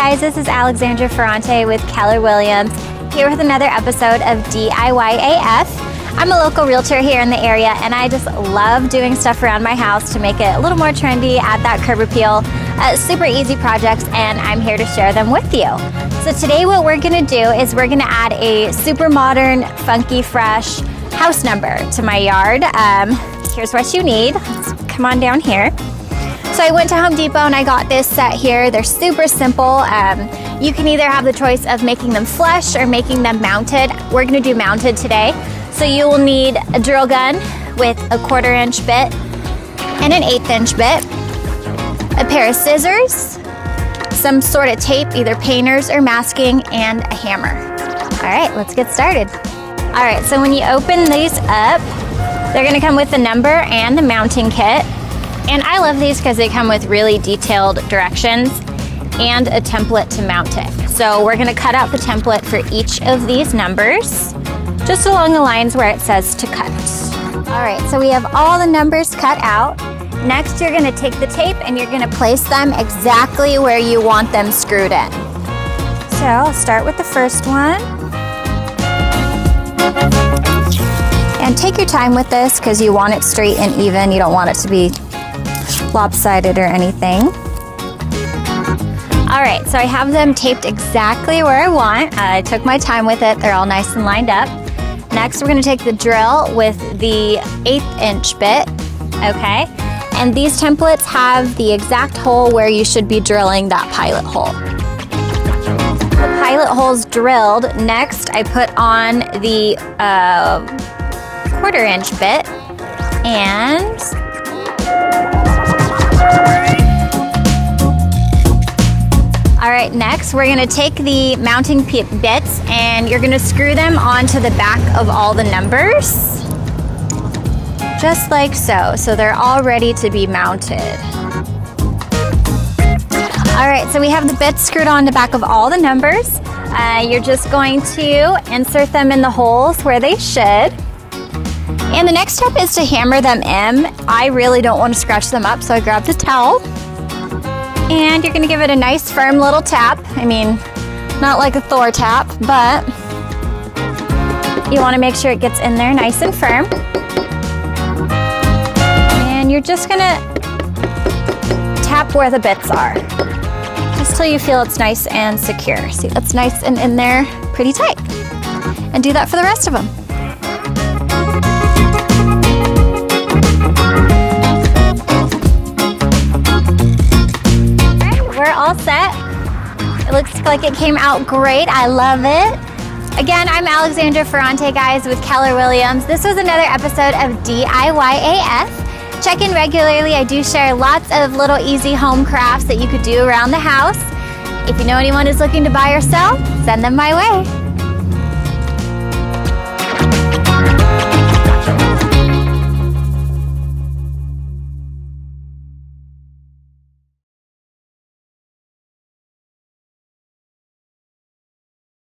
guys, this is Alexandra Ferrante with Keller Williams, here with another episode of DIY AF. I'm a local realtor here in the area, and I just love doing stuff around my house to make it a little more trendy, add that curb appeal. Super easy projects, and I'm here to share them with you. So today what we're gonna do is we're gonna add a super modern, funky, fresh house number to my yard. Here's what you need. Let's come on down here. So I went to Home Depot and I got this set here. They're super simple. You can either have the choice of making them flush or making them mounted. We're gonna do mounted today. So you will need a drill gun with a 1/4 inch bit and an 1/8 inch bit, a pair of scissors, some sort of tape, either painters or masking, and a hammer. All right, let's get started. All right, so when you open these up, they're gonna come with the number and the mounting kit. And I love these because they come with really detailed directions and a template to mount it. So we're gonna cut out the template for each of these numbers, just along the lines where it says to cut. All right, so we have all the numbers cut out. Next, you're gonna take the tape and you're gonna place them exactly where you want them screwed in. So I'll start with the first one. And take your time with this because you want it straight and even. You don't want it to be lopsided or anything. All right, so I have them taped exactly where I want. I took my time with it. They're all nice and lined up. Next, we're gonna take the drill with the 1/8 inch bit, okay? And these templates have the exact hole where you should be drilling that pilot hole. The pilot hole's drilled. Next, I put on the 1/4 inch bit and all right, next we're gonna take the mounting bits and you're gonna screw them onto the back of all the numbers. Just like so. So they're all ready to be mounted. All right, so we have the bits screwed on the back of all the numbers. You're just going to insert them in the holes where they should. And the next step is to hammer them in. I really don't want to scratch them up, so I grabbed a towel. And you're gonna give it a nice firm little tap. I mean, not like a Thor tap, but you wanna make sure it gets in there nice and firm. And you're just gonna tap where the bits are, just till you feel it's nice and secure. See, that's nice and in there, pretty tight. And do that for the rest of them. All set. It looks like it came out great. I love it. Again, I'm Alexandra Ferrante, guys, with Keller Williams. This was another episode of DIY AF. Check in regularly. I do share lots of little easy home crafts that you could do around the house. If you know anyone who's looking to buy or sell, send them my way.